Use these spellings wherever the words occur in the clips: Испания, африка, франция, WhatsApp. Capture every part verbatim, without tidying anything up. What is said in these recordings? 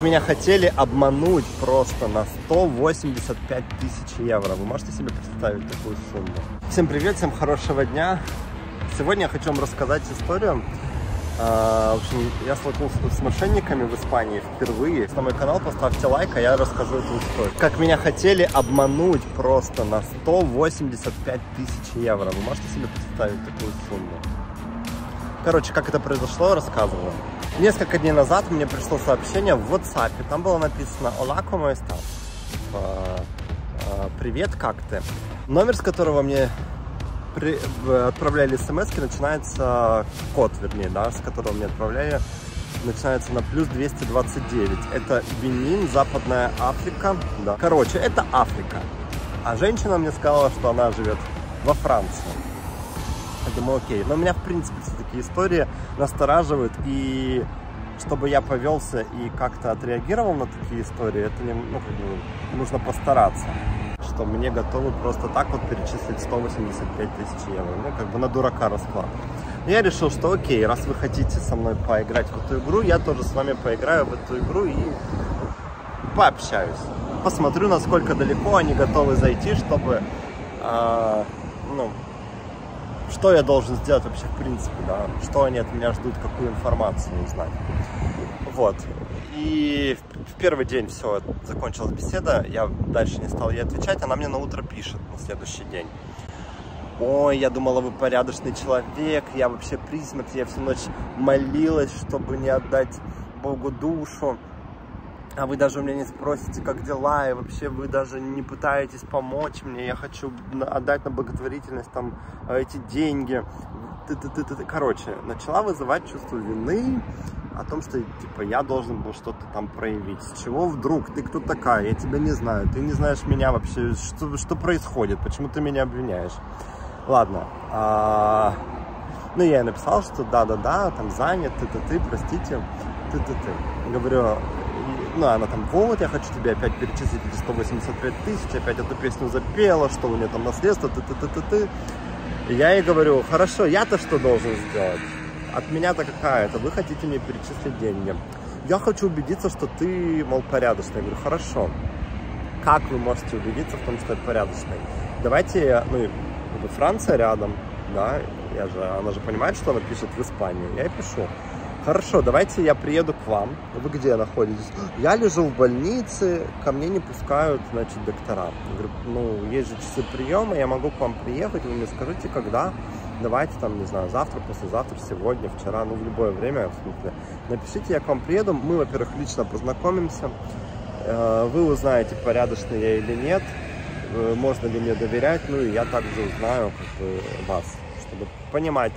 Меня хотели обмануть просто на сто восемьдесят пять тысяч евро. Вы можете себе представить такую сумму? Всем привет, всем хорошего дня. Сегодня я хочу вам рассказать историю. В общем, я столкнулся с мошенниками в Испании впервые. На мой канал поставьте лайк, а я расскажу эту историю. Как меня хотели обмануть просто на сто восемьдесят пять тысяч евро. Вы можете себе представить такую сумму? Короче, как это произошло, рассказываю. Несколько дней назад мне пришло сообщение в WhatsApp. Там было написано «Hola, ¿cómo estás?» «Привет, как ты?». Номер, с которого мне при... отправляли смс, начинается... Код, вернее, да, с которого мне отправляли, начинается на плюс двести двадцать девять. Это Бенин, Западная Африка. Да. Короче, это Африка. А женщина мне сказала, что она живет во Франции. Я думаю, окей. Но меня, в принципе, все такие истории настораживают. И чтобы я повелся и как-то отреагировал на такие истории, это не, ну, нужно постараться. Что мне готовы просто так вот перечислить сто восемьдесят пять тысяч евро. Ну, как бы на дурака расклад. Но я решил, что окей, раз вы хотите со мной поиграть в эту игру, я тоже с вами поиграю в эту игру и пообщаюсь. Посмотрю, насколько далеко они готовы зайти, чтобы... Э, ну, что я должен сделать вообще в принципе, да? Что они от меня ждут, какую информацию узнать. Вот. И в первый день все, закончилась беседа, я дальше не стал ей отвечать, она мне на утро пишет, на следующий день. Ой, я думала, вы порядочный человек, я вообще призрак, я всю ночь молилась, чтобы не отдать Богу душу. А вы даже у меня не спросите, как дела, и вообще вы даже не пытаетесь помочь мне, я хочу отдать на благотворительность там эти деньги. Короче, начала вызывать чувство вины о том, что типа я должен был что-то там проявить. С чего вдруг? Ты кто такая? Я тебя не знаю, ты не знаешь меня вообще, что, что происходит, почему ты меня обвиняешь? Ладно. А... Ну, я ей написал, что да-да-да, там занят, ты-ты-ты, простите, ты-ты-ты. Говорю... Ну, она там, вот, я хочу тебе опять перечислить сто восемьдесят пять тысяч, опять эту песню запела, что у нее там наследство, ты-ты-ты-ты-ты. Я ей говорю, хорошо, я-то что должен сделать? От меня-то какая-то, вы хотите мне перечислить деньги. Я хочу убедиться, что ты, мол, порядочный. Я говорю, хорошо, как вы можете убедиться в том, что я порядочный? Давайте, ну, Франция рядом, да, я же, она же понимает, что она пишет в Испании, я ей пишу. Хорошо, давайте я приеду к вам. Вы где находитесь? Я лежу в больнице, ко мне не пускают, значит, доктора. Говорю, ну, есть же часы приема, я могу к вам приехать, вы мне скажите, когда. Давайте, там, не знаю, завтра, послезавтра, сегодня, вчера, ну, в любое время, в смысле. Напишите, я к вам приеду, мы, во-первых, лично познакомимся. Вы узнаете, порядочный я или нет, можно ли мне доверять, ну, и я также узнаю, как бы, вас, чтобы понимать,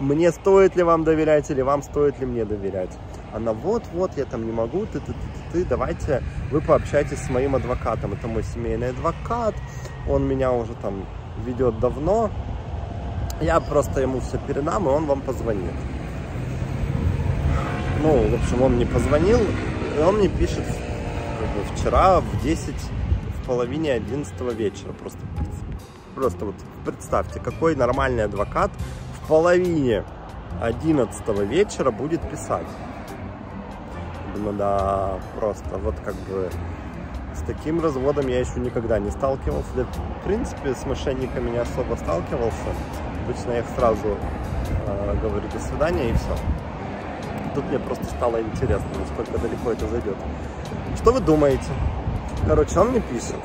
мне стоит ли вам доверять или вам стоит ли мне доверять. Она вот-вот, я там не могу, ты-ты-ты-ты, давайте вы пообщайтесь с моим адвокатом. Это мой семейный адвокат, он меня уже там ведет давно. Я просто ему все передам, и он вам позвонит. Ну, в общем, он мне позвонил, и он мне пишет вчера в десять, в половине одиннадцатого вечера. Просто, просто вот представьте, какой нормальный адвокат в половине одиннадцатого вечера будет писать. Думаю, да, просто вот как бы с таким разводом я еще никогда не сталкивался. Да, в принципе, с мошенниками не особо сталкивался. Обычно я их сразу э, говорю «до свидания» и все. Тут мне просто стало интересно, насколько далеко это зайдет. Что вы думаете? Короче, он мне пишет,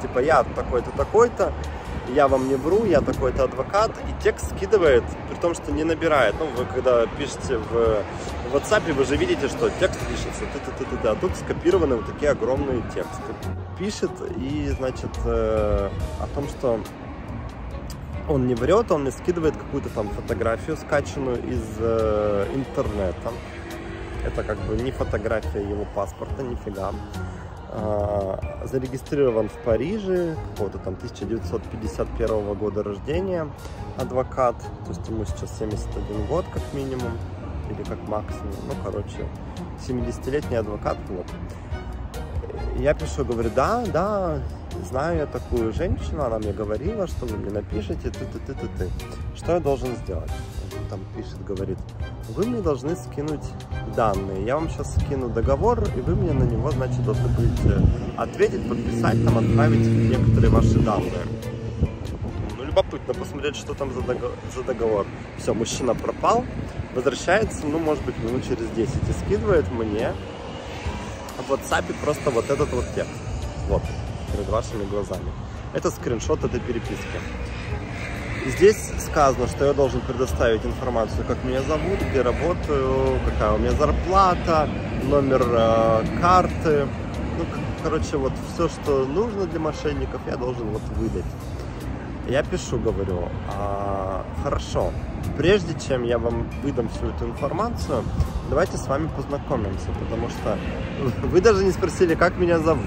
типа «я такой-то, такой-то». Я вам не вру, я такой-то адвокат, и текст скидывает, при том, что не набирает. Ну, вы когда пишете в WhatsApp, вы же видите, что текст пишется, ты-ты-ты-ты-ты, а тут скопированы вот такие огромные тексты. Пишет, и, значит, э, о том, что он не врет, он мне скидывает какую-то там фотографию, скачанную из э, интернета. Это как бы не фотография его паспорта, нифига. Зарегистрирован в Париже, какого-то там тысяча девятьсот пятьдесят первого года рождения адвокат, то есть ему сейчас семьдесят один год как минимум, или как максимум, ну, короче, семидесятилетний адвокат, вот. Я пишу, говорю, да, да, знаю я такую женщину, она мне говорила, что вы мне напишите, ты-ты-ты-ты-ты, что я должен сделать? Он там пишет, говорит, вы мне должны скинуть данные. Я вам сейчас скину договор, и вы мне на него, значит, должны будете ответить, подписать, там, отправить некоторые ваши данные. Ну, любопытно посмотреть, что там за договор. За договор. Все, мужчина пропал, возвращается, ну, может быть, минут через десять, и скидывает мне в WhatsApp просто вот этот вот текст. Вот, перед вашими глазами. Это скриншот этой переписки. Здесь сказано, что я должен предоставить информацию, как меня зовут, где работаю, какая у меня зарплата, номер э, карты. Ну, короче, вот все, что нужно для мошенников, я должен вот выдать. Я пишу, говорю, а, хорошо, прежде чем я вам выдам всю эту информацию, давайте с вами познакомимся, потому что вы даже не спросили, как меня зовут.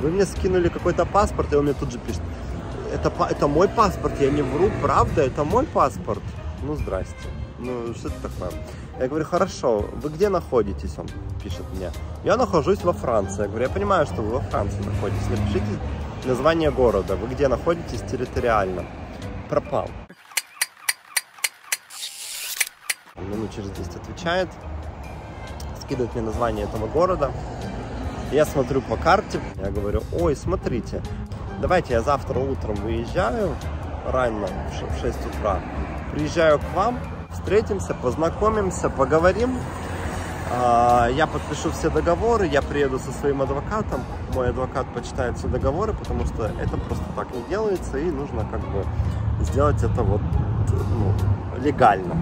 Вы мне скинули какой-то паспорт, и он мне тут же пишет. Это, это мой паспорт, я не вру, правда, это мой паспорт. Ну, здрасте. Ну, что это такое? Я говорю, хорошо, вы где находитесь? Он пишет мне. Я нахожусь во Франции. Я говорю, я понимаю, что вы во Франции находитесь. Напишите название города, вы где находитесь территориально. Пропал. Минут через десять отвечает. Скидывает мне название этого города. Я смотрю по карте. Я говорю, ой, смотрите. Давайте я завтра утром выезжаю, рано, в шесть утра, приезжаю к вам, встретимся, познакомимся, поговорим, я подпишу все договоры, я приеду со своим адвокатом, мой адвокат почитает все договоры, потому что это просто так не делается, и нужно как бы сделать это вот, ну, легально,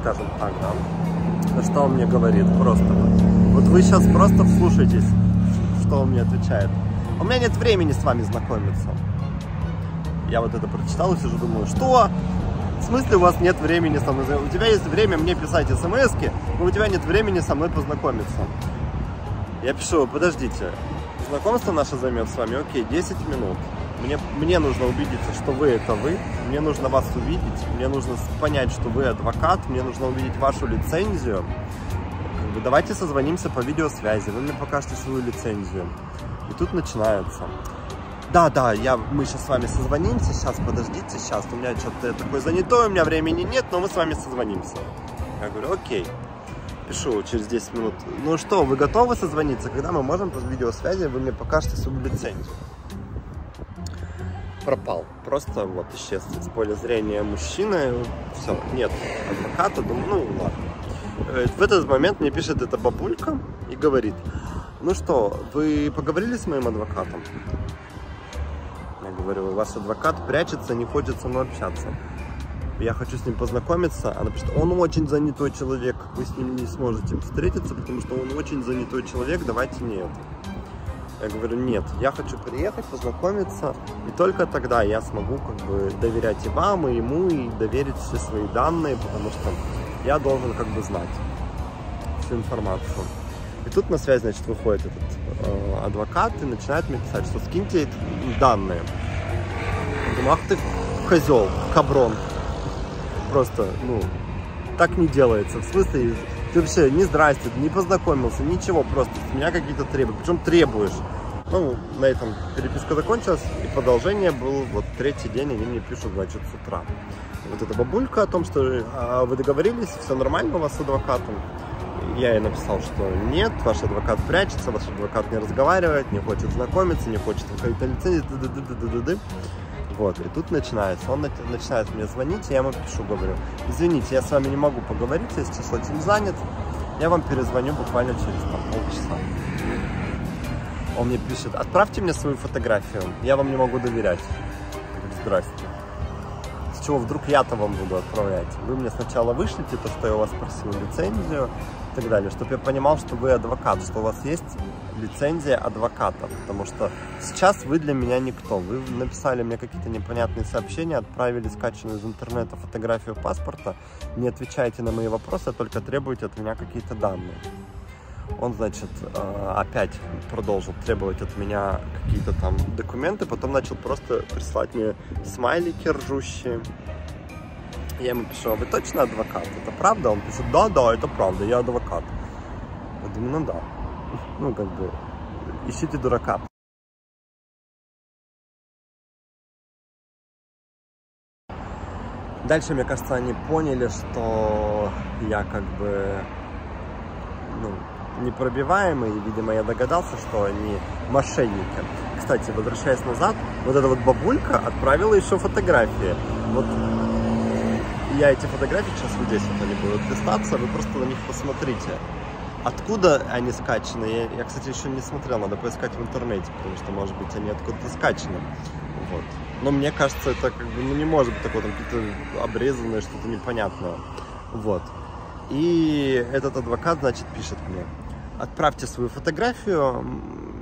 скажем так, да. На что он мне говорит просто, вот вы сейчас просто вслушайтесь, что он мне отвечает. У меня нет времени с вами знакомиться. Я вот это прочитал и сижу, думаю, что? В смысле у вас нет времени со мной? У тебя есть время мне писать смс-ки, но у тебя нет времени со мной познакомиться. Я пишу, подождите, знакомство наше займет с вами, окей, десять минут. Мне, мне нужно убедиться, что вы это вы, мне нужно вас увидеть, мне нужно понять, что вы адвокат, мне нужно увидеть вашу лицензию. Как бы, давайте созвонимся по видеосвязи, вы мне покажете свою лицензию. И тут начинается. Да, да, я, мы сейчас с вами созвонимся, сейчас, подождите, сейчас, у меня что-то такое занятое, у меня времени нет, но мы с вами созвонимся. Я говорю, окей. Пишу через десять минут. Ну что, вы готовы созвониться? Когда мы можем по видеосвязи, вы мне покажете свою лицензию. Пропал. Просто вот исчез с поля зрения мужчины. Все, нет адвоката, думаю, ну ладно. В этот момент мне пишет эта бабулька и говорит... Ну что, вы поговорили с моим адвокатом? Я говорю, ваш адвокат прячется, не хочет со мной общаться. Я хочу с ним познакомиться. Она пишет, он очень занятой человек, вы с ним не сможете встретиться, потому что он очень занятой человек, давайте не это. Я говорю, нет, я хочу приехать, познакомиться, и только тогда я смогу как бы доверять и вам, и ему, и доверить все свои данные, потому что я должен как бы знать всю информацию. И тут на связь, значит, выходит этот э, адвокат и начинает мне писать, что скиньте данные. Я думаю, ах ты козел, каброн. Просто, ну, так не делается. В смысле, ты вообще не здрасте, не познакомился, ничего, просто у меня какие-то требования. Причем требуешь. Ну, на этом переписка закончилась, и продолжение было вот третий день, они мне пишут, значит, с утра. Вот эта бабулька о том, что а, вы договорились, все нормально у вас с адвокатом. Я ей написал, что нет, ваш адвокат прячется, ваш адвокат не разговаривает, не хочет знакомиться, не хочет выходить на лицензию, ды-ды-ды-ды-ды-ды. Вот, и тут начинается, он начинает мне звонить, и я ему пишу, говорю, извините, я с вами не могу поговорить, я сейчас очень занят, я вам перезвоню буквально через там, полчаса. Он мне пишет, отправьте мне свою фотографию, я вам не могу доверять. Я говорю, здрасте. С чего вдруг я-то вам буду отправлять? Вы мне сначала вышлите то, что я у вас просил, лицензию и так далее, чтобы я понимал, что вы адвокат, что у вас есть лицензия адвоката, потому что сейчас вы для меня никто. Вы написали мне какие-то непонятные сообщения, отправили скачанную из интернета фотографию паспорта, не отвечаете на мои вопросы, а только требуете от меня какие-то данные. Он, значит, опять продолжил требовать от меня какие-то там документы, потом начал просто присылать мне смайлики ржущие. Я ему пишу, а вы точно адвокат? Это правда? Он пишет, да, да, это правда, я адвокат. Я думаю, ну да. Ну, как бы, ищите дурака. Дальше, мне кажется, они поняли, что я как бы... ну, непробиваемый. Видимо, я догадался, что они мошенники. Кстати, возвращаясь назад, вот эта вот бабулька отправила еще фотографии. Вот я эти фотографии сейчас вот здесь вот они будут листаться, вы просто на них посмотрите. Откуда они скачаны? Я, я, кстати, еще не смотрел, надо поискать в интернете, потому что, может быть, они откуда-то скачаны. Вот. Но мне кажется, это как бы ну, не может быть такое, там какие-то обрезанные, что-то непонятное. Вот. И этот адвокат, значит, пишет мне: отправьте свою фотографию,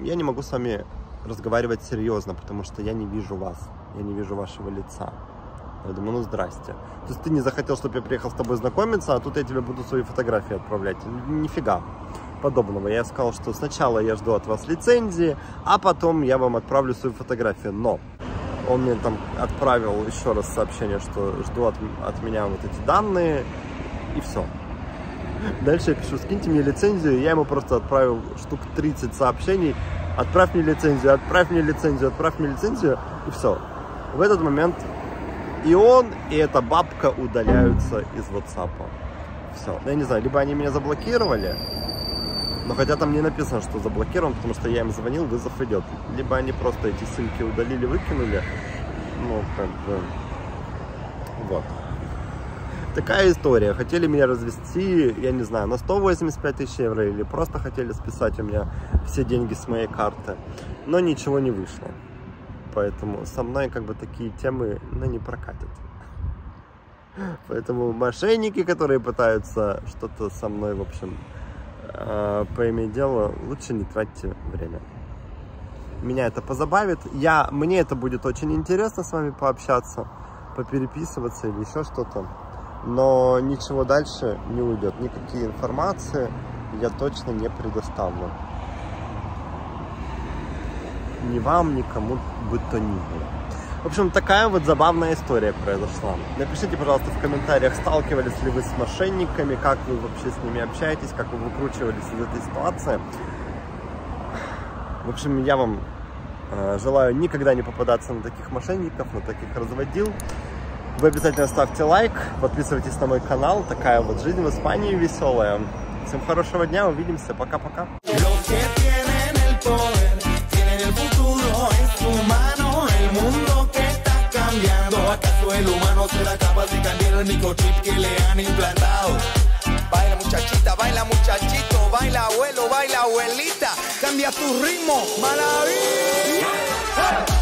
я не могу с вами разговаривать серьезно, потому что я не вижу вас, я не вижу вашего лица. Я думаю, ну здрасте. То есть ты не захотел, чтобы я приехал с тобой знакомиться, а тут я тебе буду свои фотографии отправлять. Нифига подобного. Я сказал, что сначала я жду от вас лицензии, а потом я вам отправлю свою фотографию. Но он мне там отправил еще раз сообщение, что жду от, от меня вот эти данные, и все. Дальше я пишу: скиньте мне лицензию. Я ему просто отправил штук тридцать сообщений: отправь мне лицензию, отправь мне лицензию, отправь мне лицензию, и все. В этот момент и он, и эта бабка удаляются из WhatsApp. Все. Я не знаю, либо они меня заблокировали, но хотя там не написано, что заблокирован, потому что я им звонил, вызов идет. Либо они просто эти ссылки удалили, выкинули. Ну, как бы... Вот. Такая история. Хотели меня развести, я не знаю, на сто восемьдесят пять тысяч евро, или просто хотели списать у меня все деньги с моей карты. Но ничего не вышло. Поэтому со мной как бы такие темы, ну, не прокатят. Поэтому мошенники, которые пытаются что-то со мной, в общем, э, по име дела, лучше не тратьте время. Меня это позабавит. Я, мне это будет очень интересно с вами пообщаться, попереписываться или еще что-то. Но ничего дальше не уйдет. Никакие информации я точно не предоставлю. Ни вам, ни кому бы то ни было. В общем, такая вот забавная история произошла. Напишите, пожалуйста, в комментариях, сталкивались ли вы с мошенниками, как вы вообще с ними общаетесь, как вы выкручивались из этой ситуации. В общем, я вам э, желаю никогда не попадаться на таких мошенников, на таких разводил. Вы обязательно ставьте лайк, подписывайтесь на мой канал. Такая вот жизнь в Испании веселая. Всем хорошего дня, увидимся, пока-пока. ¿Acaso el humano será capaz de cambiar el microchip que le han implantado? Baila muchachita, baila muchachito, baila abuelo, baila abuelita, cambia tu ritmo, maravilla.